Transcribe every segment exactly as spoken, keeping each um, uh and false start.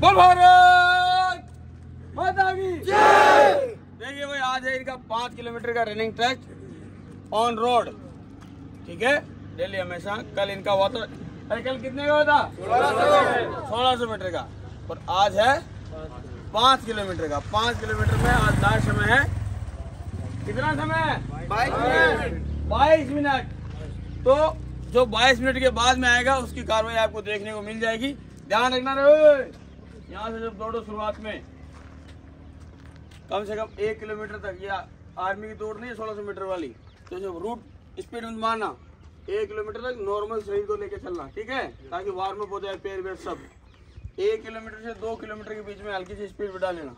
बोल भारत माता की जय। देखिए भाई आज है इनका पाँच किलोमीटर का रनिंग ट्रैक ऑन रोड, ठीक है, डेली हमेशा। कल इनका हुआ था, अरे कल कितने का हुआ था? सोलह सौ मीटर का। और आज है पाँच किलोमीटर का। पाँच किलोमीटर में आज लास्ट समय है, कितना समय है? बाईस मिनट बाईस मिनट। तो जो बाईस मिनट के बाद में आएगा उसकी कार्रवाई आपको देखने को मिल जाएगी। ध्यान रखना रे, यहाँ से जब दौड़ो शुरुआत में कम से कम एक किलोमीटर तक, या आर्मी की दौड़ नहीं है सोलह सौ मीटर वाली, तो जब रूट स्पीड में मारना एक किलोमीटर तक नॉर्मल शरीर को लेके चलना, ठीक है, ताकि वार्म अप हो जाए पैर वेर सब। एक किलोमीटर से दो किलोमीटर के बीच में हल्की सी स्पीड बढ़ा लेना।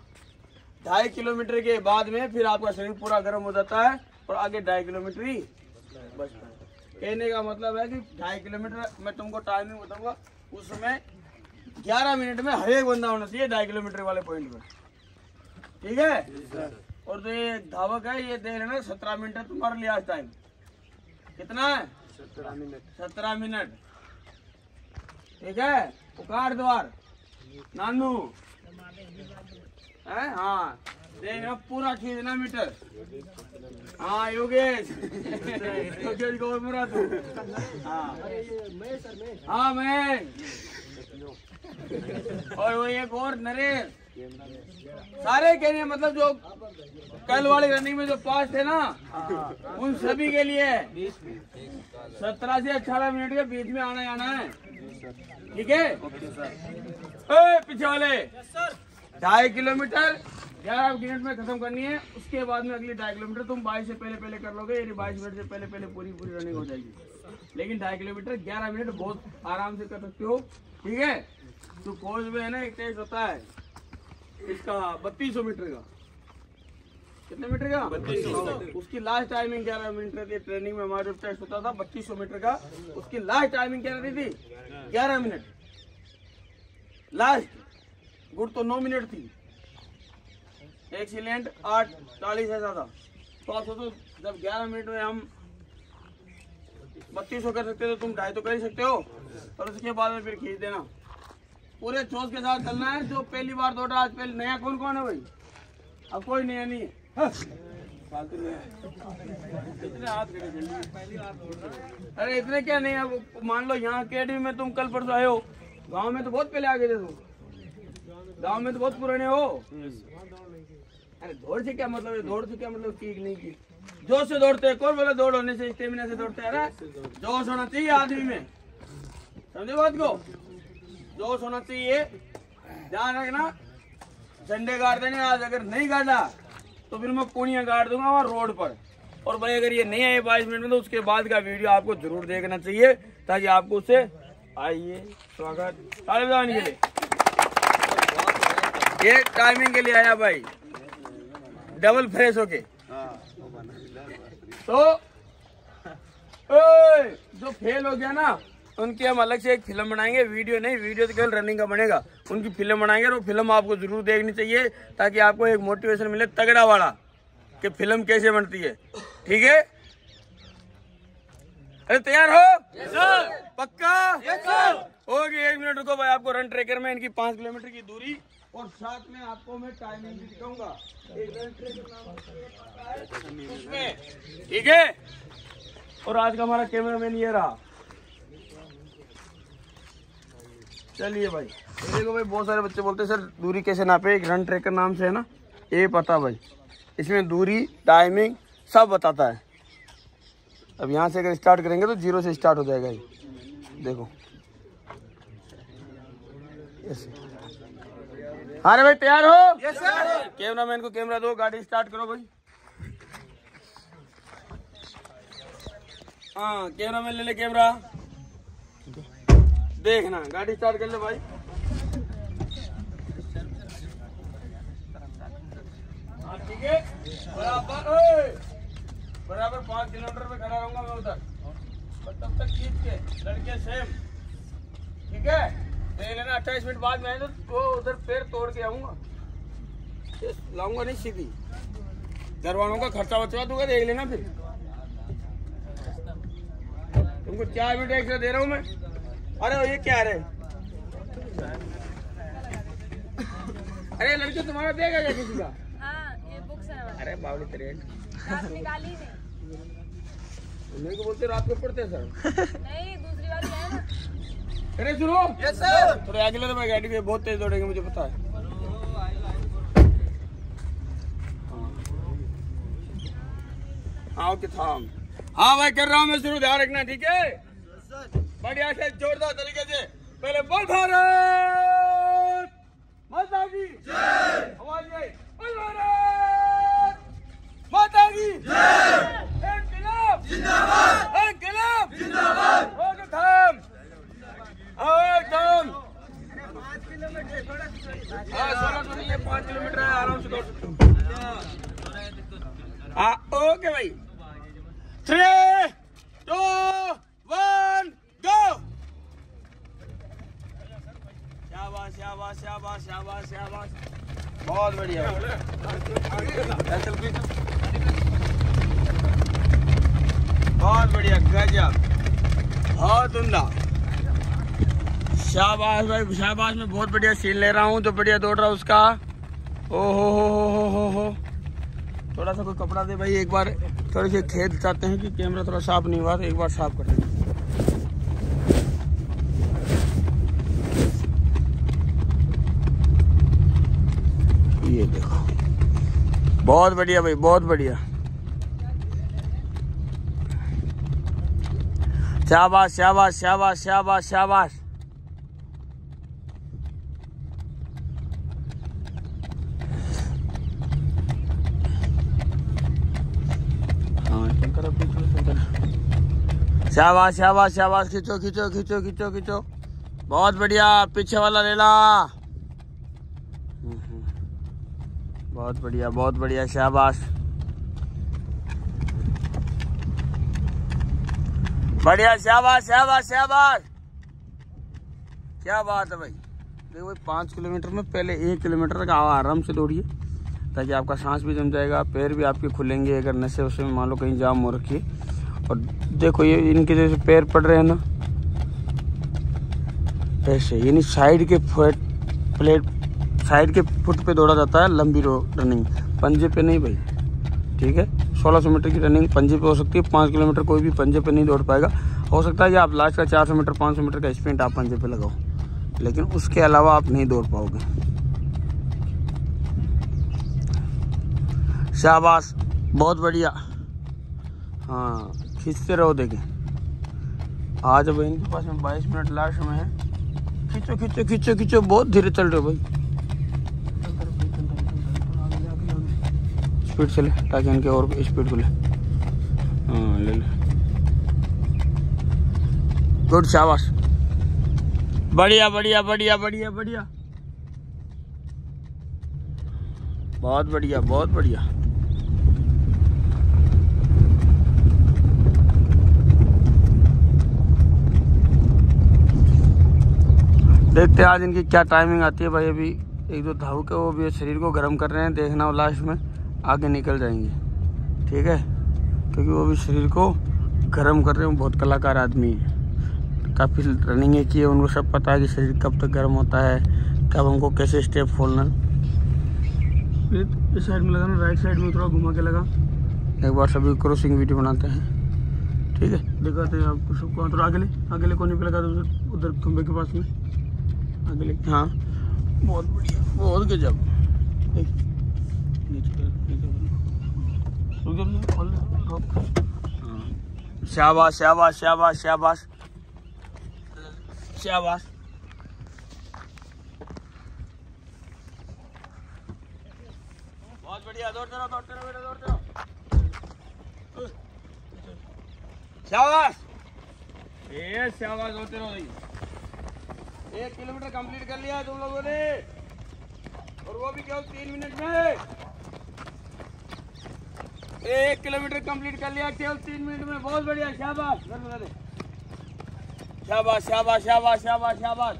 ढाई किलोमीटर के बाद में फिर आपका शरीर पूरा गर्म हो जाता है और आगे ढाई किलोमीटर ही बचता है। कहने का मतलब है कि ढाई किलोमीटर मैं तुमको टाइमिंग बताऊंगा, उस समय ग्यारह मिनट में हर एक बंदा होना चाहिए ढाई किलोमीटर वाले पॉइंट पर, ठीक है। और जो ये धावक है ये देख रहे ना, सत्रह मिनट है तुम्हारे लिए आज टाइम। कितना है? सत्रह मिनट सत्रह मिनट, ठीक है। उकार द्वार नानू है, हाँ देख रहे पूरा खींचना मीटर। हाँ योगेश योगेश गौर पूरा तू, हाँ हाँ मैं और वो एक और नरेश, सारे के लिए मतलब जो कल वाली रनिंग में जो पास थे ना उन सभी के लिए सत्रह से अठारह मिनट के बीच में आना जाना है, ठीक है। ओए पीछे वाले, ढाई किलोमीटर ग्यारह मिनट में खत्म करनी है। उसके बाद में अगली ढाई किलोमीटर तुम बाईस से पहले पहले कर लोगे, यानी बाईस मिनट से पहले पहले पूरी पूरी रनिंग हो जाएगी। लेकिन ढाई किलोमीटर ग्यारह मिनट बहुत आराम से कर सकते हो, ठीक है। तो कोच में है ना एक टेस्ट होता है इसका बत्तीस सौ मीटर का, कितने मीटर का? बत्तीस सौ। उसकी लास्ट टाइमिंग ग्यारह मिनट रहती है। ट्रेनिंग में हमारे टेस्ट होता था बत्तीस सौ मीटर का, उसकी लास्ट टाइमिंग क्या रहती थी? ग्यारह मिनट। लास्ट गुड तो नौ मिनट थी, एक्सीलेंट आठ चालीस ऐसा था। तो आप सोचो जब ग्यारह मिनट में हम बत्तीस सौ कर सकते हो, तुम ढाई तो कर ही सकते हो। और उसके बाद में फिर खींच देना, पूरे जोश के साथ चलना है। जो पहली बार दौड़ा आज, पहले नया कौन कौन है भाई? अब कोई नया नहीं है, फालतू नहीं है। इतने हाथ खड़े पहली बार दौड़ रहा, अरे इतने क्या नहीं। अब मान लो यहाँ अकेडमी में तुम कल परसों आए हो, गांव में तो बहुत पहले आ गए थे तुम, गांव में तो बहुत पुराने हो। अरे दौड़ से क्या मतलब है? दौड़ से क्या मतलब? ठीक नहीं की जोश से दौड़ते है। कौन बोला दौड़ होने से स्टेमिना से दौड़ते है? अरे जोश होना चाहिए आदमी में, समझे बात को? जोश होना चाहिए। ध्यान रखना, झंडे गाड़ देने आज अगर नहीं गाड़ा तो फिर मैं पुणिया गाड़ दूंगा वहाँ रोड पर। और भाई अगर ये नहीं आए बाईस मिनट में तो उसके बाद का वीडियो आपको जरूर देखना चाहिए, ताकि आपको उससे आइए स्वागत तालिबान के लिए। ये टाइमिंग के लिए आया भाई, डबल फ्रेश होके। तो जो फेल हो गया ना उनकी हम अलग से एक फिल्म बनाएंगे, वीडियो नहीं। वीडियो तो केवल रनिंग का बनेगा, उनकी फिल्म बनाएंगे और वो फिल्म आपको जरूर देखनी चाहिए, ताकि आपको एक मोटिवेशन मिले तगड़ा वाला कि फिल्म कैसे बनती है, ठीक है। अरे तैयार हो? Yes sir. पक्का? Yes sir. ओके, एक मिनट रुको भाई, आपको रन ट्रेकर में इनकी पाँच किलोमीटर की दूरी और साथ में आपको मैं टाइमिंग भी दिखाऊंगा, ठीक है। और आज का हमारा कैमरामैन ये रहा। चलिए भाई, देखो भाई बहुत सारे बच्चे बोलते हैं सर दूरी कैसे नापे? एक रन ट्रेकर नाम से है ना ये, पता भाई, इसमें दूरी टाइमिंग सब बताता है। अब यहाँ से अगर स्टार्ट करेंगे तो जीरो से स्टार्ट हो जाएगा ये, देखो ऐसे। हाँ रे भाई तैयार हो? Yes sir. कैमरा मैन को कैमरा दो, गाड़ी स्टार्ट करो भाई। हाँ कैमरा मैन ले ले कैमरा, देखना गाड़ी स्टार्ट कर ले भाई। ठीक है, बराबर बराबर पाँच किलोमीटर पे खड़ा रहूंगा मैं उधर, पर तब तक खींच के लड़के सेम, ठीक है। देख लेना, अट्ठाईस मिनट बाद में आए तो उधर पैर तोड़ के आऊंगा, लाऊंगा नहीं सीधी। घर वालों का खर्चा बचवा दूंगा, देख लेना। फिर तुमको चार मिनट एक्स्ट्रा दे रहा हूँ मैं। अरे ये क्या है? अरे लड़के तुम्हारा बैग आ गया किसी का? हाँ, ये बुक्स है। अरे बावली तेरे रात निकाली नहीं। मेरे को बोलते रात को पढ़ते सर। नहीं दूसरी बार है ना। अरे सुनो। Yes sir. थोड़े आगे ले, मैं गाड़ी पे बहुत तेज दौड़ेंगे, मुझे पता है। आओ कि थाम। हाँ भाई कर रहा हूँ मैं शुरू, ध्यान रखना ठीक है। बढ़िया से जोरदार तरीके से पहले बोल भारत माता की जय, आवाज आई बोल भारत माता की जय, इंकलाब जिंदाबाद, इंकलाब जिंदाबाद। हो तो थाम, आओ एक थाम। पाँच किलोमीटर थोड़ा हाँ सोलह सौ नहीं है, पाँच किलोमीटर है, आराम से दौड़ सकते हो। हाँ ओके भाई, three, two, one, go! शाबाश शाबाश शाबाश शाबाश शाबाश, बहुत बढ़िया। बहुत बढ़िया, गजब, बहुत उमदा। शाबाश भाई शाबाश, मैं बहुत बढ़िया सीन ले रहा हूँ, तो बढ़िया दौड़ रहा उसका। ओ हो हो हो हो हो, थोड़ा सा कोई कपड़ा दे भाई, एक बार थोड़ी सी खेत चाहते हैं कि कैमरा थोड़ा साफ नहीं हुआ, एक बार साफ कर दें। ये देखो बहुत बढ़िया भाई, बहुत बढ़िया। शाबाश शाबाश शाबाश शाबाश शाबाश। शाबाश शाबाश शाबाश, खींचो खींचो खींचो खींचो खींचो, बहुत बढ़िया। पीछे वाला ले ला, बहुत बढ़िया बहुत बढ़िया। शाबाश, बढ़िया, शाबाश शाबाश शाबाश, क्या बात है भाई। देखो भाई, पाँच किलोमीटर में पहले एक किलोमीटर का आराम से दौड़िए, ताकि आपका सांस भी जम जाएगा, पैर भी आपके खुलेंगे। अगर नशे उसे मान लो कहीं जाम हो रखिए, और देखो ये इनके जैसे पैर पड़ रहे हैं ना, ऐसे यानी साइड के फुट प्लेट साइड के फुट पे दौड़ा जाता है। लंबी रनिंग पंजे पे नहीं भाई, ठीक है। सोलह सौ मीटर की रनिंग पंजे पे हो सकती है, पाँच किलोमीटर कोई भी पंजे पे नहीं दौड़ पाएगा। हो सकता है कि आप लास्ट का चार सौ मीटर पाँच सौ मीटर का स्प्रिंट आप पंजे पे लगाओ, लेकिन उसके अलावा आप नहीं दौड़ पाओगे। शाबाश, बहुत बढ़िया। हाँ खींचते रहो, देखें आज भाई इनके पास में बाईस मिनट लास्ट में है। खींचो खींचो खींचो खींचो, बहुत धीरे चल रहे हो भाई। स्पीड से ले, ताकि इनके और स्पीड को ले। हाँ ले ले, गुड, शाबाश, बढ़िया बढ़िया बढ़िया बढ़िया बढ़िया, बहुत बढ़िया बहुत बढ़िया। देखते हैं आज इनकी क्या टाइमिंग आती है भाई। अभी एक दो धाव के वो भी शरीर को गर्म कर रहे हैं, देखना वो लास्ट में आगे निकल जाएंगे, ठीक है, क्योंकि वो भी शरीर को गर्म कर रहे हैं। बहुत कलाकार आदमी है, काफ़ी रनिंगें की है, उनको सब पता है कि शरीर कब तक गर्म होता है, कब हमको कैसे स्टेप खोलना। इस साइड में लगाना, राइट साइड में थोड़ा घुमा के लगा। एक बार सभी क्रॉसिंग वीडियो बनाते हैं, ठीक है, दिखाते हैं आपको सबको। थोड़ा आगे ले, आगे ले कोने पर लगा दो, उधर खंभे के पास में अगले। हाँ बहुत बढ़िया, बहुत गजब। शाबाश शाबाश शाबाश शाबाश शाबाश। बहुत बढ़िया, दौड़ते रहो दौड़ते रहो बेटा, दौड़ते रहो। शाबाश, ये शाबाश, दौड़ते रहो भाई। एक किलोमीटर कंप्लीट कर लिया तुम लोगों ने, और वो भी केवल तीन मिनट में। एक किलोमीटर कंप्लीट कर लिया केवल तीन मिनट में, बहुत बढ़िया। शाबाश शाबाश शाबाश शाबाश शाबाश शाबाश।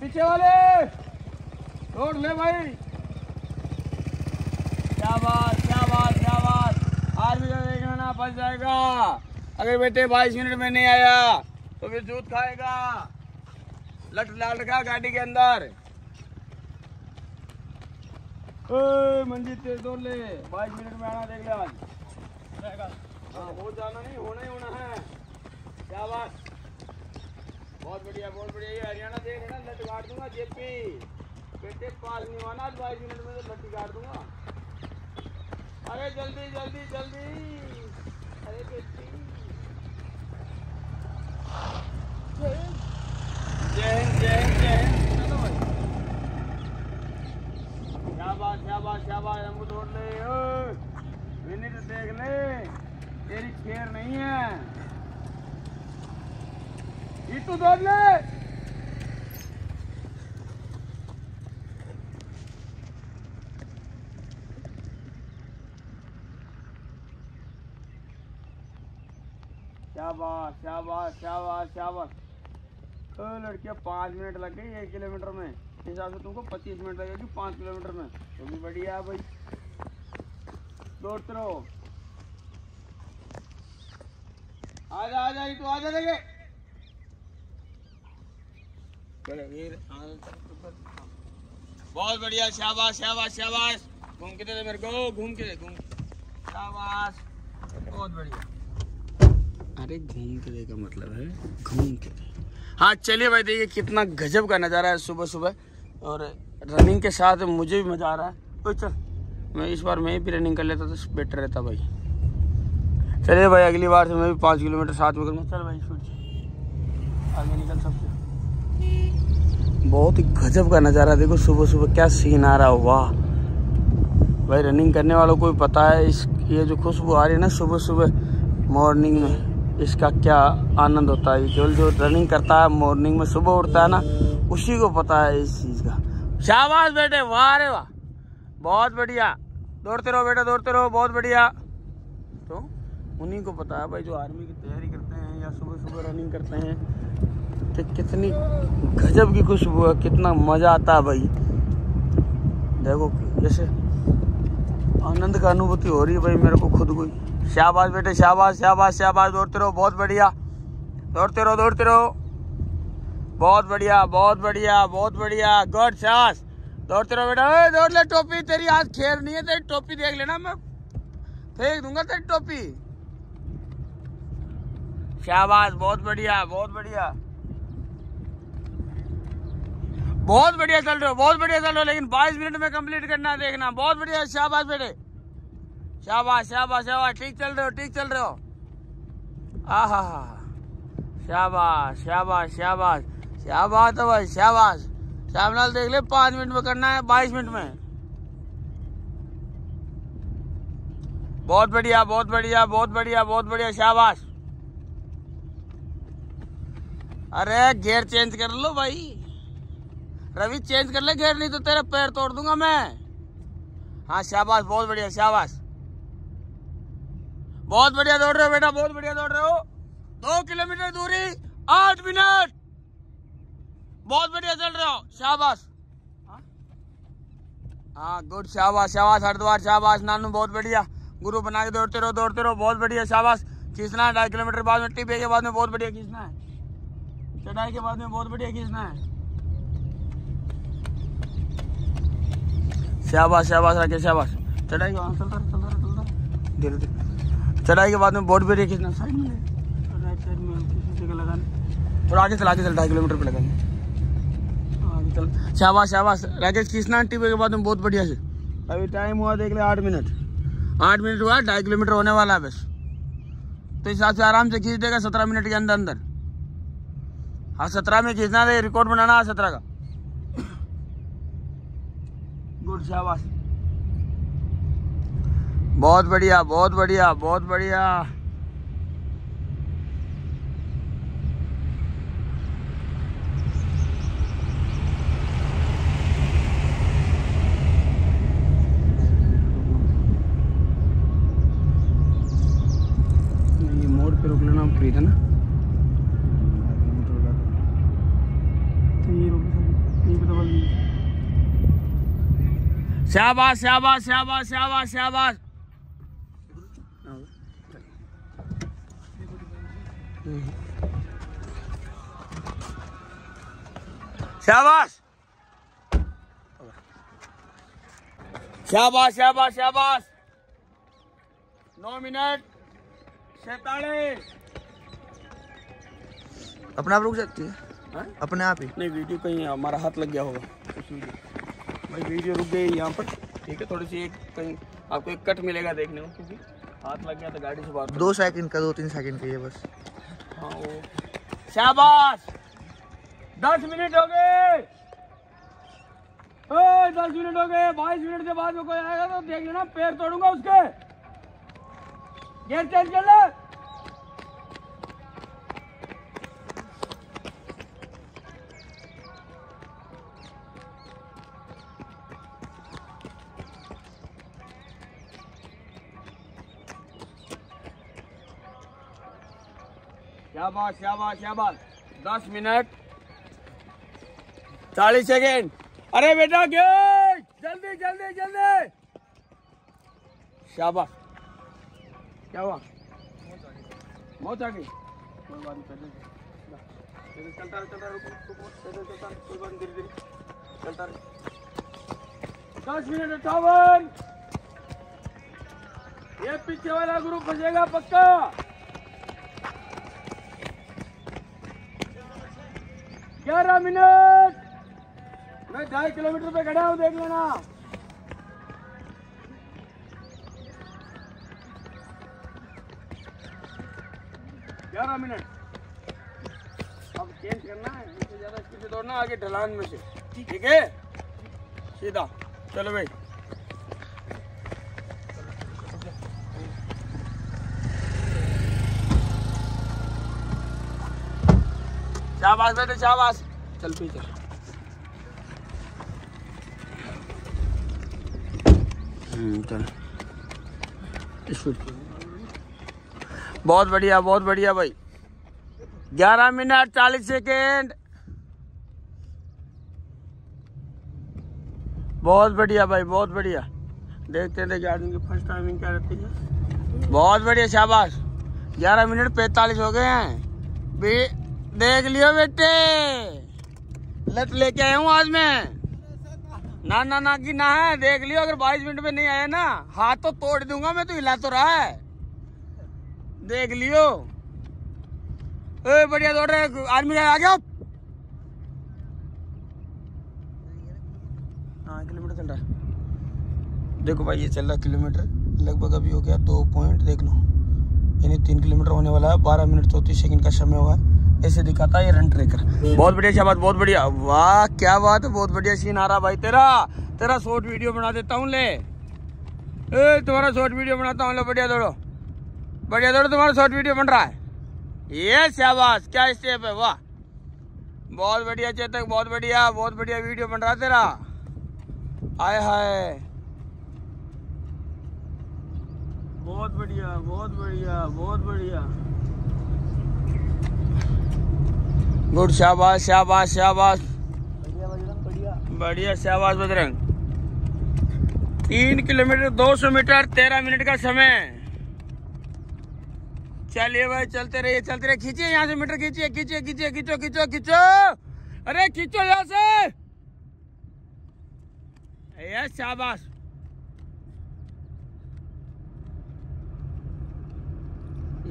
पीछे वाले दौड़ ले भाई। शाबाश शाबाश शाबाश। आज भी जो देखना ना फंस जाएगा, अगर बेटे बाईस मिनट में नहीं आया तो फिर दूध खाएगा, लट लाल रखा गाड़ी के अंदर। मंजीत तेज दौड़ ले, बाईस मिनट में आना, देख ले आज। हाँ बहुत जाना नहीं, होना ही होना है। क्या बात, बहुत बढ़िया बहुत बढ़िया। ये हरियाणा देख रहे ना, लट काट दूंगा जेपी बेटे, पास नहीं होना आज, बाईस मिनट में तो लट्टी काट दूंगा। अरे जल्दी जल्दी जल्दी, अरे बेटी। जय हिंद जय हिंद जय हिंद। क्या बात क्या बात क्या बात, हमको छोड़ ले विनिट, देख ले तेरी खेर नहीं है। जीतू दौड़ ले, शाबाश शाबाश शाबाश शाबाश। तो लड़कियाँ पाँच मिनट लग गई एक किलोमीटर में, इस हिसाब से तुमको पच्चीस मिनट लगेगी पाँच किलोमीटर में। तो भी बढ़िया है भाई, दौड़ते रहो। आजा आजा तू आजा, लगे बहुत बढ़िया। शाबाश शाबाश शाबाश, घूम के दे मेरे को, घूम के घूम, शाबाश बहुत बढ़िया। अरे घूम के दे का मतलब है घूम के दे। हाँ चलिए भाई, देखिए कितना गजब का नज़ारा है सुबह सुबह, और रनिंग के साथ मुझे भी मज़ा आ रहा है। तो चल मैं इस बार मैं भी रनिंग कर लेता तो बेटर रहता भाई। चलिए भाई अगली बार से मैं भी पाँच किलोमीटर साथ में करूँगा। चल भाई फिर आगे निकल सबसे। बहुत ही गजब का नज़ारा, देखो सुबह सुबह क्या सीन आ रहा हो। वाह भाई, रनिंग करने वालों को भी पता है इस ये जो खुशबू आ रही है ना सुबह सुबह मॉर्निंग में, इसका क्या आनंद होता है। केवल जो रनिंग करता है मॉर्निंग में, सुबह उठता है ना, उसी को पता है इस चीज़ का। शाबाश बेटे, वाह रे वाह, बहुत बढ़िया। दौड़ते रहो बेटा, दौड़ते रहो, बहुत बढ़िया। तो उन्हीं को पता है भाई जो आर्मी की तैयारी करते हैं या सुबह सुबह रनिंग करते हैं कि कितनी गजब की खुशबू है, कितना मज़ा आता है भाई। देखो जैसे आनंद का अनुभूति हो रही है भाई मेरे को खुद को। शाबाश बेटे, शाबाश शाबाश शाबाश, दौड़ते रहो, बहुत बढ़िया, दौड़ते रहो दौड़ते रहो, बहुत बढ़िया बहुत बढ़िया बहुत बढ़िया, गुड शाबाश, दौड़ते रहो बेटा। ओए दौड़ ले, टोपी तेरी आज खेर नहीं है, तेरी टोपी देख लेना, मैं फेंक दूंगा तेरी टोपी। शाबाश बहुत बढ़िया बहुत बढ़िया बहुत बढ़िया, चल रहे हो बहुत बढ़िया चल रहे हो, लेकिन बाईस मिनट में कंप्लीट करना देखना। बहुत बढ़िया, शाबाश बेटे, शाबाश शाबाश शाबाश, ठीक चल रहे हो ठीक चल रहे हो। आहा शाबाश शाबाश शाबाश शाबाश भाई शाबाश। श्यामलाल देख ले, पाँच मिनट में करना है, बाईस मिनट में। बहुत बढ़िया बहुत बढ़िया बहुत बढ़िया बहुत बढ़िया, शाबाश। अरे गियर चेंज कर लो भाई रवि, चेंज कर ले घेर, नहीं तो तेरा पैर तोड़ दूंगा मैं। हाँ शाबाश बहुत बढ़िया, शाबाश बहुत बढ़िया, दौड़ रहे हो बेटा, बहुत बढ़िया दौड़ रहे हो। दो किलोमीटर दूरी आठ मिनट, बहुत बढ़िया चल रहे हो, शाबाश। हाँ गुड, शाबाश शाबाश हरिद्वार, शाबाश नानू, बहुत बढ़िया। गुरु बना के दौड़ते रहो दौड़ते रहो, बहुत बढ़िया, शाबाश। खींचना है ढाई किलोमीटर बाद में, टिपे के बाद में बहुत बढ़िया खींचना है, चढ़ाई के बाद में बहुत बढ़िया खींचना है। शाबाश शाबाश राकेश, शाबाश। चढ़ाई के बाद चलता चलता चलता धीरे धीरे, चढ़ाई के बाद में बहुत बढ़िया खींचना, साइड में राइट साइड में किसी जगह लगाने, थोड़ा आगे चल आगे चल, ढाई किलोमीटर पे लगाने आगे चल। शाबाश शाबाश राकेश, खींचना टिपे के बाद में बहुत बढ़िया से। अभी टाइम हुआ देख ले, आठ मिनट आठ मिनट हुआ, ढाई किलोमीटर होने वाला है बस। तो इस हिसाब से आराम से खींच देगा सत्रह मिनट के अंदर अंदर। हाँ सत्रह में खींचना, दे रिकॉर्ड बनाना है सत्रह का। गुड शाबाश, बहुत बढ़िया बहुत बढ़िया बहुत बढ़िया। ये मोड़ पे रोक लेना, फ्री था ना, ये रोक। शाबाश शाबाश शाबाश शाबाश शाबाश, शाबाश शाबाश शाबाश शाबाश। नौ मिनट सैतालीस। अपने आप रुक सकती है, अपने आप ही नहीं। वीडियो कहीं हमारा हाथ लग गया होगा उस वीडियो। भाई वीडियो रुक गई यहाँ पर, ठीक है। थोड़ी सी एक कहीं आपको एक कट मिलेगा देखने को, क्योंकि हाथ लग गया था गाड़ी से बाहर। दो सेकंड का, दो तीन सेकंड का ये बस। हाँ वो शाबाश। दस मिनट हो गए, दस मिनट हो गए। बाईस मिनट के बाद में कोई आएगा तो देख लेना, पैर तोड़ूंगा उसके। गेट चेंज कर ले। शाबाश शाबाश शाबाश। दस मिनट चालीस सेकेंड। अरे बेटा गेट, जल्दी जल्दी जल्दी। शाबाश। क्या हुआ? मौत आ गई। कोई बात नहीं, चलता रहे चलता रहे चलता रहे, कोई बात नहीं, धीरे धीरे चलता रहे। दस मिनट अट्ठावन। ये पीछे वाला ग्रुप फंसेगा पक्का। ग्यारह मिनट। मैं ढाई किलोमीटर पे खड़ा हूँ, देख लेना। ग्यारह मिनट। अब चेंज करना है, इससे ज्यादा स्पीड से दौड़ना आगे ढलान में से, ठीक है। सीधा चलो भाई। शाबाश बेटे शाबाश। चल पीछे। बहुत बढ़िया बहुत बढ़िया भाई। ग्यारह मिनट चालीस सेकेंड। बहुत बढ़िया भाई बहुत बढ़िया। देखते हैं गार्डन की फर्स्ट टाइमिंग क्या रहती है। बहुत बढ़िया शाबाश। ग्यारह मिनट पैंतालीस हो गए हैं। देख लियो बेटे, लत लेके आया हूँ आज मैं। ना ना ना की ना है, देख लियो। अगर बाईस मिनट में नहीं आया ना, हाथ तो तोड़ दूंगा मैं। तो हिला तो रहा है, देख लियो। ए बढ़िया दौड़ रहे। आर्मी आ गया। हाँ किलोमीटर चल रहा है। देखो भाई ये चल रहा किलोमीटर लगभग। अभी हो गया दो पॉइंट देख लो, यानी तीन किलोमीटर होने वाला है। बारह मिनट चौतीस सेकंड का समय होगा, ऐसे दिखाता है ये रन ट्रेकर। बहुत बढ़िया शाबाश बहुत बढ़िया। वाह क्या बात है, बहुत बढ़िया सीन आ रहा भाई तेरा। तेरा शॉर्ट वीडियो बना देता हूँ, ले ए, तुम्हारा शॉर्ट वीडियो बनाता हूँ। लो बढ़िया दौड़ो बढ़िया दौड़ो, तुम्हारा शॉर्ट वीडियो बन रहा है। ये शाबाश क्या स्टेप है, वाह बहुत बढ़िया चेतक। बहुत बढ़िया बहुत बढ़िया वीडियो बन रहा तेरा। आय हाय बहुत बढ़िया बहुत बढ़िया बहुत बढ़िया। गुड शाबाश शाबाश शाबाश। बढ़िया शाबाश बजरंग। तीन किलोमीटर दो सौ मीटर तेरह मिनट का समय। चलिए भाई चलते रहिए चलते रहिए। खींचिए यहाँ से मीटर, खींचिए खींचिए खींचिए खींचो खींचो खींचो। अरे खींचो यहाँ से। यस शाबाश।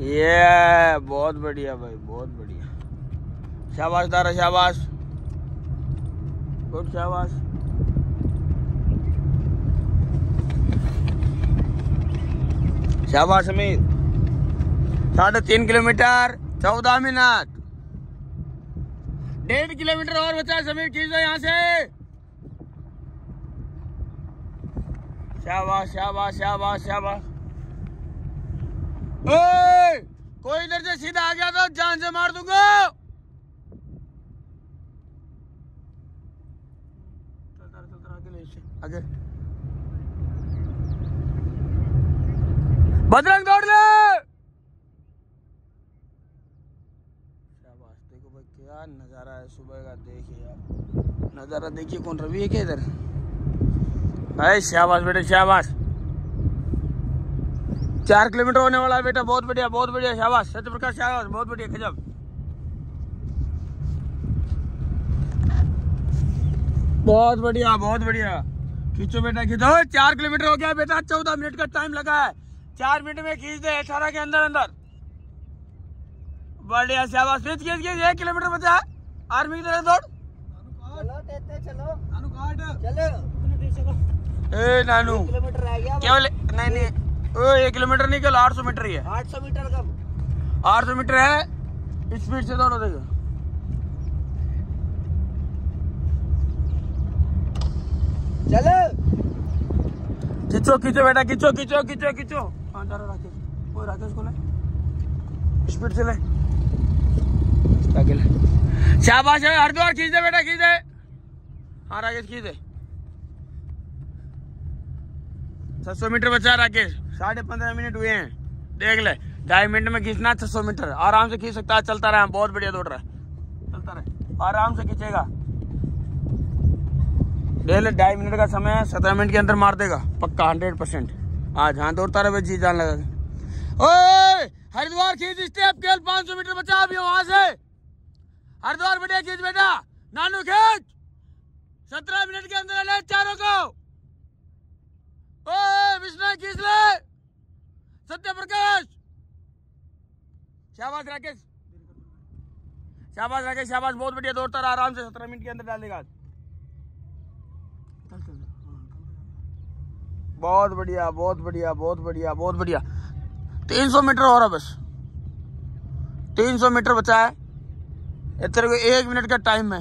ये बहुत बढ़िया भाई बहुत बढ़िया। शाबाश दारा शाबाश। गुड शाबाश। शाबाश अमीर। साढ़े तीन किलोमीटर चौदह मिनट। डेढ़ किलोमीटर और बचा समीर, खींचो यहाँ से। शाबाश शाबाश शाबाश शाबाश। ओए कोई इधर से सीधा आ गया तो जान से मार दूंगा। अगर बजरंग दौड़ ले। शाबाश। देखो भाई क्या नजारा है सुबह का, देखिए यार नजारा देखिए। कौन रवि है क्या इधर? भाई शाबाश बेटे शाबाश। चार किलोमीटर होने वाला है बेटा। बहुत बढ़िया बहुत बढ़िया शाबाश सत्यप्रकाश शाबाश बहुत बढ़िया गजब। बहुत बढ़िया बहुत बढ़िया। खींचो बेटा खींचो। चार किलोमीटर हो गया बेटा, चौदह मिनट का टाइम लगा है, चार मिनट में खींच दे अठारह के अंदर अंदर। बढ़िया से आवाज खींच खींच खींच। एक किलोमीटर बचा है, आर्मी की तरह दौड़। ए नानू केवल नहीं नहीं ओ एक किलोमीटर नहीं, केवल आठ सौ मीटर ही है। आठ सौ मीटर कम, आठ सौ मीटर है। स्पीड से दौड़ो। देखो चलो खींचो खींचो बेटा खींचो खींचो खींचो खींचो। हाँ जा रहा राकेश, वो राकेश को ले, स्पीड से ले, शाबाश है। हर बार खींच दे बेटा खींच दे। हाँ राकेश खींच दे। छह सौ मीटर बचा राकेश, साढ़े पंद्रह मिनट हुए हैं। देख ले ढाई मिनट में खींचना छह सौ मीटर। आराम से खींच सकता है, चलता रहे, बहुत बढ़िया दौड़ रहा है, चलता रहे, आराम से खींचेगा। देख ले ढाई मिनट का समय है, सत्रह मिनट के अंदर मार देगा पक्का, हंड्रेड परसेंट। आज हाँ दौड़ता रहे, जी जान लगा के। ओए हरिद्वार खींच स्टेप, केवल पाँच सौ मीटर बचा अभी वहां से। हरिद्वार बढ़िया खींच बेटा, नानू खींच। सत्रह मिनट के अंदर ले चारों को। ओए विष्णु खींच ले, सत्य प्रकाश। शाबाश राकेश, शाबाश राकेश, शाबाश, बहुत बढ़िया दौड़ता रहा, आराम से सत्रह मिनट के अंदर डालेगा। बहुत बढ़िया बहुत बढ़िया बहुत बढ़िया बहुत बढ़िया। तीन सौ मीटर हो रहा बस, तीन सौ मीटर बचा है, इतने को एक मिनट का टाइम है।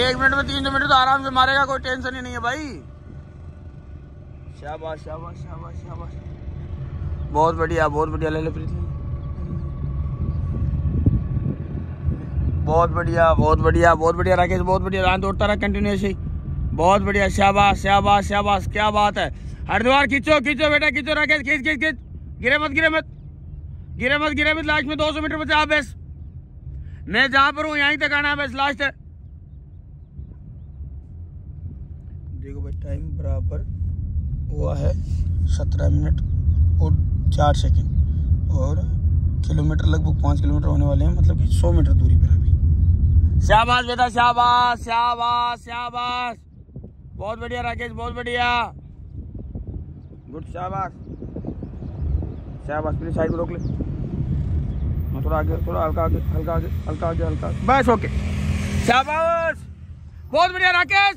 एक मिनट में तीन सौ मीटर तो आराम से मारेगा, कोई टेंशन ही नहीं है भाई। शाबाश शाबाश शाबाश शाबाश, बहुत बढ़िया बहुत बढ़िया। ले ले प्रीति, बहुत बढ़िया बहुत बढ़िया बहुत बढ़िया राकेश, बहुत बढ़िया। रात दौड़ता रहा कंटिन्यूसली, बहुत बढ़िया। शाबाश शाबाश शाबाश, क्या बात है। हरिद्वार खींचो खींचो बेटा खींचो। राकेश खींच खींच खींच। गिरे मत गिरे मत गिरे मत गिरे मत। लास्ट में दो सौ मीटर बचा बस। मैं जहां पर हूँ यहीं तक आना है बस, लास्ट है। देखो भाई टाइम बराबर हुआ है, सत्रह मिनट और चार सेकेंड, और किलोमीटर लगभग पाँच किलोमीटर होने वाले हैं, मतलब कि सौ मीटर दूरी पर अभी। शाबाश बेटा शाबाश शाबाश शाबाश, बहुत बढ़िया राकेश, बहुत बढ़िया। गुड, शाबाश शाबाश। प्लीज साइड को रोक ले, थोड़ा आगे, थोड़ा हल्का आगे, हल्का आगे, हल्का आगे, हल्का बस, ओके। शाबाश, बहुत बढ़िया राकेश।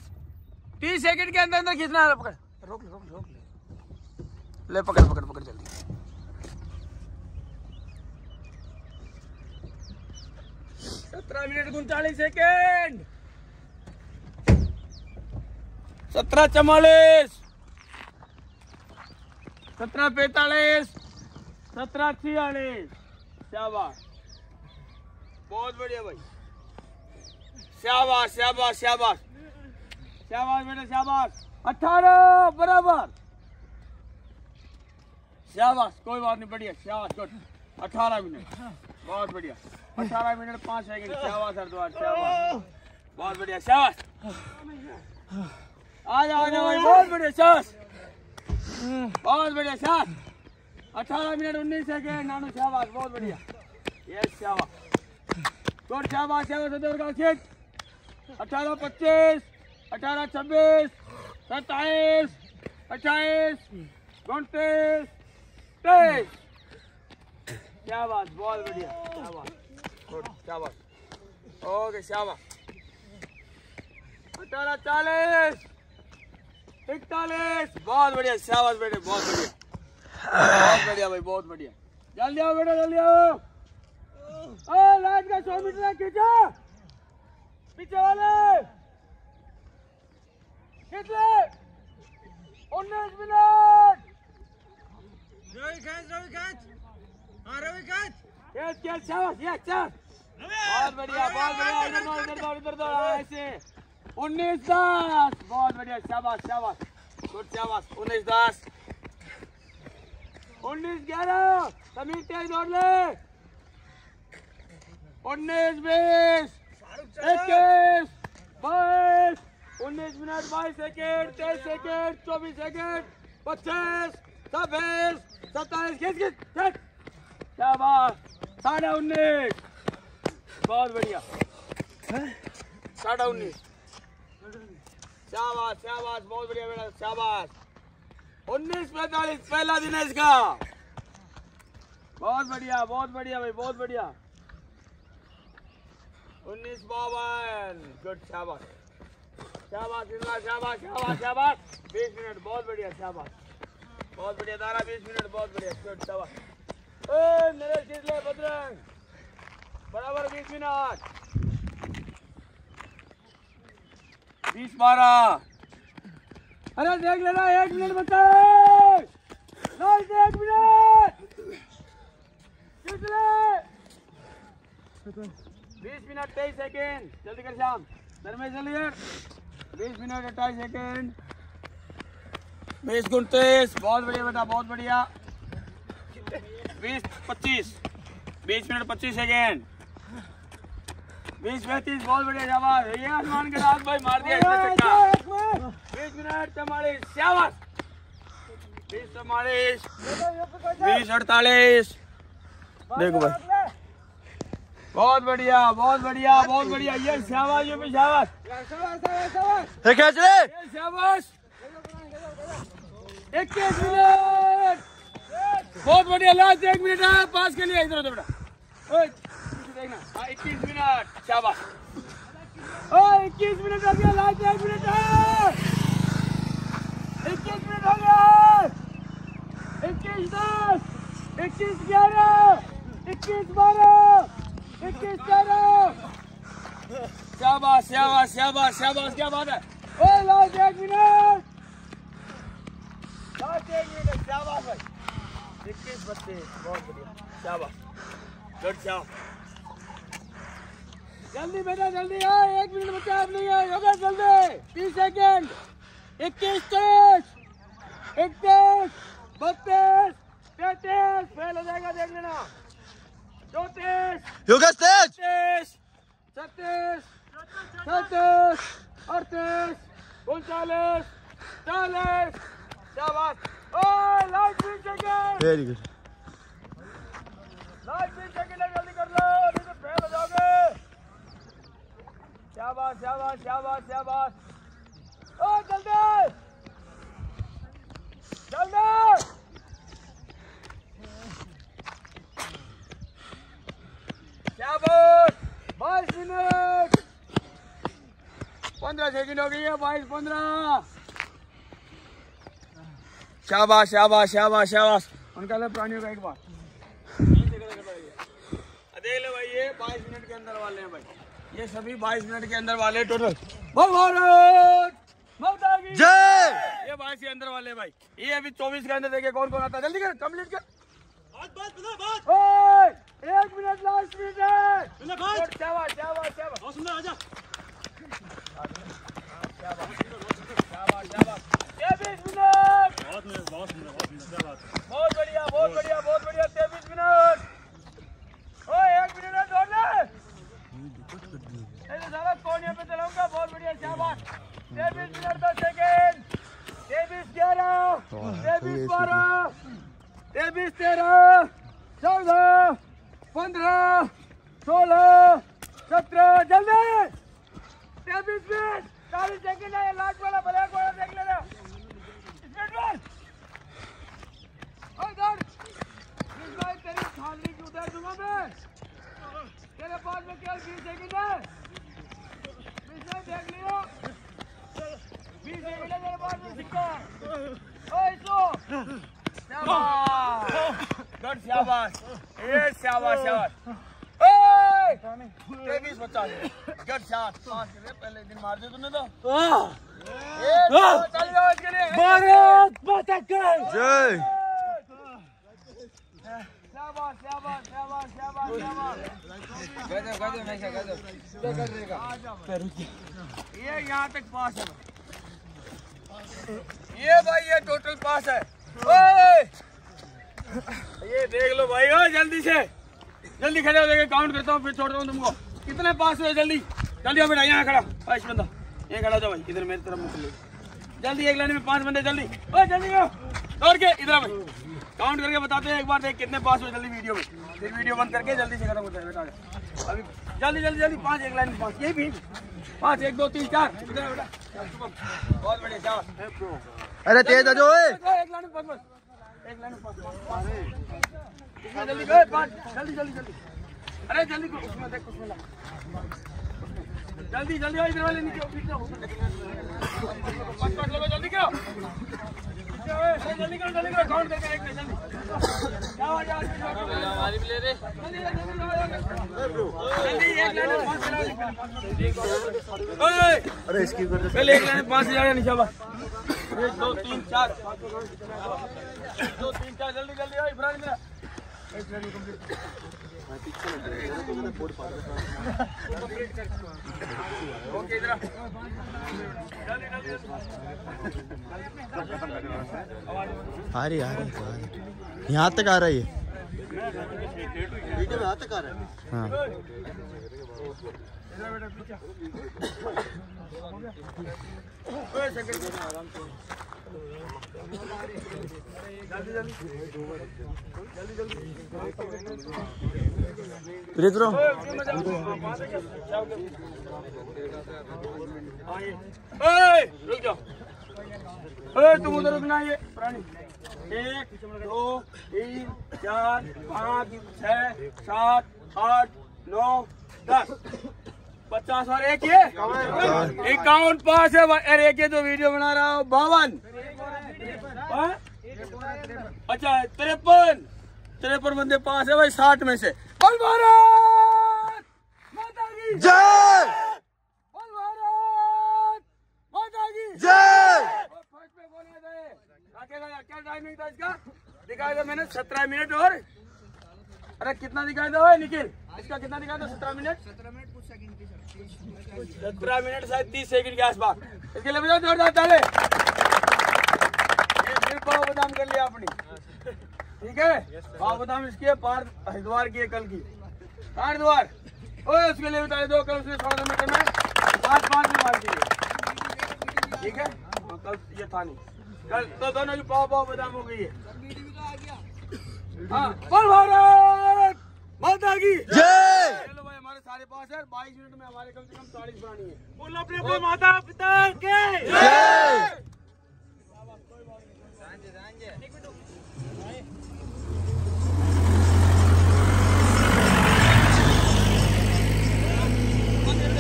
तीस सेकंड के अंदर अंदर खींचना है, पकड़, रोक ले रोक ले रोक ले ले, पकड़ पकड़ पकड़ जल्दी। सत्रह मिनट उनतालीस सेकेंड, सत्रह चौवालीस, सत्रह पैतालीस, सत्रह छियालीस। शाबाश, बहुत बढ़िया भाई। शाबाश शाबाश शाबाश शाबाश बेटा शाबाश। अठारह बराबर, शाबाश, कोई बात नहीं, बढ़िया। शाबाश गुड, अठारह मिनट, बहुत बढ़िया। अठारह मिनट पाँच सेकेंड। शाबाश हरिद्वार, शाबाश, बहुत बढ़िया। शाबाश, आजा आजा भाई, बहुत बढ़िया। शाबाश, बहुत बढ़िया। शाबाश, अठारह मिनट उन्नीस सेकेंड नानू। शाबाश, बहुत बढ़िया। यस, शाबाश, शाबाश शाबाश। अठारह पच्चीस, अठारह छब्बीस, सत्ताईस, अट्ठाईस, उनतीस, तेईस। शाबाश, बहुत बढ़िया। शाबाश शाबाश, ओके शाबाश। अठारह चालीस, इकतालीस, बहुत बढ़िया। शाबाश बेटे, बहुत बढ़िया बहुत बढ़िया भाई, बहुत बढ़िया। जल्दी आओ बेटा, जल्दी आओ। ओ लाइट का सौ मीटर खींचा, पीछे वाले खींच ले। उन्नीस मिनट, रवि खींच रवि खींच। हाँ रवि खींच। यस यस, शाबाश यस, शाबाश, बहुत बढ़िया बहुत बढ़िया। इधर दौड़ इधर दौड़ इधर दौड़, ऐसे। उन्नीस दस, बहुत बढ़िया। शाबाश शाबाश गुड, शाबाश। उन्नीस दस, उन्नीस ग्यारह, समीर तेज दौड़ ले। उन्नीस बीस, इक्कीस, बाईस, उन्नीस मिनट बाईस सेकेंड, तेईस सेकेंड, चौबीस सेकेंड, पच्चीस, छब्बीस, सत्ताईस, किस किस। शाबाश, साढ़े उन्नीस, बहुत बढ़िया, साढ़े उन्नीस। शाबाश शाबाश, बहुत बढ़िया बेटा, शाबाश। उन्नीस पैंतालीस पहला दिन है इसका, बहुत बढ़िया बहुत बढ़िया भाई, बहुत बढ़िया। उन्नीस बावन, गुड, शाबाश शाबाश शाबाश शाबाश शाबाश। बीस मिनट, बहुत बढ़िया, शाबाश बहुत बढ़िया तारा, बीस मिनट, बहुत बढ़िया, गुड, शाबाश। ए नरेश जिले बजरंग बराबर बीस मिनट, बीस बारह। अरे देख लेना, एक मिनट बचा है, एक मिनट जिले, बीस मिनट तेईस सेकेंड, जल्दी कर शाम, धर्मेश जल्दी कर। बीस मिनट अट्ठाईस सेकेंड, बीस उनतीस, बहुत बढ़िया बेटा, बहुत बढ़िया। बीस पच्चीस, बीस मिनट पच्चीस सेकेंड, बीस पैंतीस, बहुत बढ़िया, शाबाश। ये हनुमान के साथ भाई मार दिया चक्का। बीस मिनट चौवालीस, शाबाश। बीस चौवालीस, बीस अड़तालीस, देखो भाई, बहुत बढ़िया बहुत बढ़िया बहुत बढ़िया, ये शाबाश, ये भी शाबाश शाबाश शाबाश। इक्कीस मिनट, बहुत बढ़िया, लास्ट एक मिनट है पास के लिए, इधर उधर बेटा, देखना, इक्कीस मिनट, शाबाश। ओए इक्कीस मिनट हो गया, लास्ट एक मिनट है, इक्कीस मिनट हो गया। इक्कीस दस, इक्कीस ग्यारह, इक्कीस बारह, इक्कीस तेरह, शाबाश शाबाश शाबाश शाबाश, क्या बात है। ओए लास्ट एक मिनट, लास्ट एक मिनट, शाबाश भाई। इक्कीस बत्तीस, बहुत बढ़िया, शाबाश, गुड, शाबाश। जल्दी बेटा जल्दी, हाँ एक मिनट बचा है, नहीं है योगा, जल्दी तीस सेकेंड। इक्कीस तीस, इकतीस, बत्तीस, तैंतीस, फेल हो जाएगा देख लेना। चौंतीस, योगा तेज, तीस, छत्तीस, सैंतीस, अड़तीस, उनचालीस, चालीस, शाबाश। ओह लास्ट बीस सेकेंड, वेरी गुड, लास्ट बीस सेकेंड, जल्दी कर लो नहीं तो फेल हो जाओगे। शाबाश शाबाश शाबाश शाबाश, ओ जल्दी जल्दी। शाबाश, बाईस मिनट, पंद्रह सेकेंड हो गई है, बाईस पंद्रह, शाबाश शाबाश शाबाश शाबाश। उनका ले प्राणियों का एक बार देख लो भाई, ये बाईस मिनट के अंदर वाले हैं भाई, ये सभी बाईस मिनट के अंदर वाले टोटल। जय, ये बाईस के अंदर वाले भाई, ये अभी चौबीस के अंदर, देखे कौन कौन आता है, जल्दी कर कंप्लीट कर। बात बात बात बात, एक मिनट लास्ट मिनट है, बहुत बढ़िया बहुत बढ़िया बहुत बढ़िया। तेईस मिनट, एक मिनट है, कोने पे चलाऊंगा, बहुत बढ़िया, शाबाश। तेईस मिनट दस सेकेंड, तेईस ग्यारह, तेईस बारह, तेईस तेरह, चौदह, पंद्रह, सोलह, सत्रह, जल्दी। तेईस मिनट चालीस सेकेंड है, लास्ट वाला ब्लैक वाला देख लेना। तेरी खाली की उतार दूंगा मैं, तेरे पास में क्या बीस सेकेंड है, देख लियो, बीस सेकेंड है तेरे पास में सिक्का। ओए सो, शाबाश, गुड, शाबाश, ये शाबाश शाबाश। ओए तेईस बचा है, गुड, शाबाश, पांच के पहले दिन मार दिया तूने तो। ये चल जाओ इसके लिए, भारत माता की जय। शाबाश शाबाश शाबाश शाबाश शाबाश, गजब गजब, नहीं गजब, क्या कर देगा। ये यहाँ तक पास है, ये भाई ये टोटल पास है। ओए ये देख लो भाई, ओ जल्दी से जल्दी खड़े हो, देखे काउंट करता हूँ फिर छोड़ता हूँ तुमको, कितने पास हुए, जल्दी जल्दी हो बेटा, यहाँ खड़ा पाँच बंदा, ये खड़ा हो भाई, इधर मेरी तरफ मुख, जल्दी एक लाइन में पाँच बंदे, जल्दी ओ जल्दी दौड़ के इधर भाई, काउंट करके बताते हैं एक बार, देख कितने पास हुए, जल्दी वीडियो में, फिर वीडियो बंद करके जल्दी से खत्म हो जाएगा। अभी जल्दी जल्दी जल्दी पाँच, एक लाइन में पाँच, यही भी पाँच एक दो तीन चार बहुत बढ़िया। अरे तेज आ जाओ एक लाइन में एक लाइन में जल्दी गए जल्दी जल्दी जल्दी अरे जल्दी जल्दी जल्दी आओ इधर वाले नीचे जल्दी करो जल्दी करो जल्दी करो काउंट करके एक जल्दी पहले एक लाइन पाँच हजार निशा एक दो तीन चार दो तीन चार जल्दी जल्दी आओ इब्राहिम मेरा आ रही आ रही यहाँ तक आ रहा है ये यहाँ तक आ रहा है। हाँ तुम उधर रुकना ये प्राणी एक दो तीन चार पाँच छः सात आठ नौ दस पचास और एक ये इक्यावन पास है। अरे एक ये तो वीडियो बना रहा हूँ बावन अच्छा तिरपन तिरपन बंदे पास है भाई साठ में से। बोल भारत माता की जय। बोल भारत माता की जय। फर्स्ट में बोलना था क्या टाइमिंग था इसका दिखाया था मैंने सत्रह मिनट और अरे कितना दिखाया था निखिल इसका कितना दिखाया था सत्रह मिनट सत्रह मिनट कुछ सेकंड की सत्रह मिनट शायद तीस सेकंड के आसपास। इसके लिए जोरदार ताले पाव बदाम कर लिया अपनी ठीक है पाव बदाम इसकी है पार हरिद्वार की है कल की हरिद्वार ओए उसके लिए बता दो कल उसने सौ मीटर में पाँच पाँच में मार दिए ठीक है कल ये था नहीं कल तो दोनों की पाव पाव बदाम हो गई है। हाँ बोल भारत माता की जय। चलो भाई हमारे सारे पास है बाईस मिनट में हमारे कम से कम चालीस पुरानी है बोलो अपने माता पिता के